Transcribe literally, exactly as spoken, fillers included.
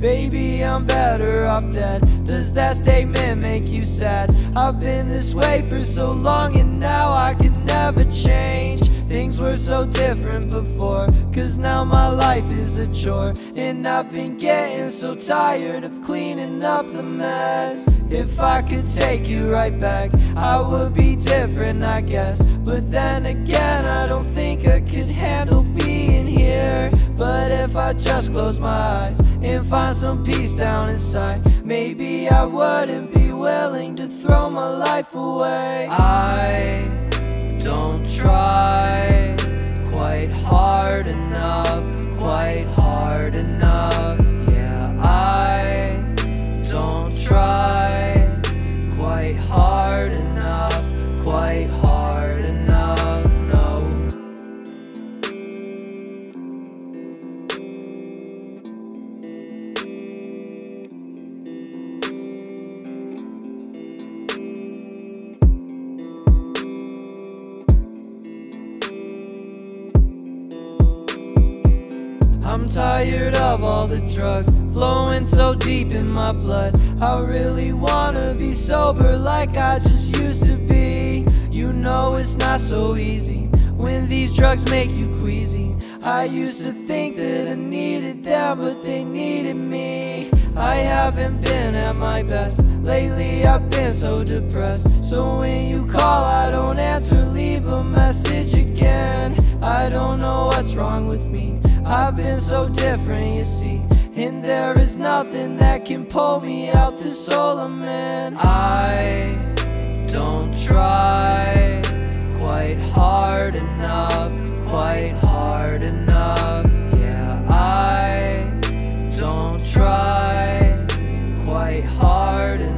Baby, I'm better off dead. Does that statement make you sad? I've been this way for so long, and now I could never change. Things were so different before, cause now my life is a chore. And I've been getting so tired of cleaning up the mess. If I could take you right back, I would be different, I guess. But then again, I don't think I could handle being here. But if I just close my eyes and find some peace down inside, maybe I wouldn't be willing to throw my life away. I don't try quite hard enough, quite hard enough. Yeah, I don't try quite hard enough, quite hard enough, no. I'm tired of all the drugs flowing so deep in my blood. I really wanna be sober like I just used to be. You know it's not so easy when these drugs make you queasy. I used to think that I needed them, but they needed me. I haven't been at my best lately, I've been so depressed. So when you call, I don't answer, leave a message again. I don't know what's wrong with me, I've been so different, you see. And there is nothing that can pull me out this hole I'm in. I don't try quite hard enough, quite hard enough. Yeah, I don't try quite hard enough.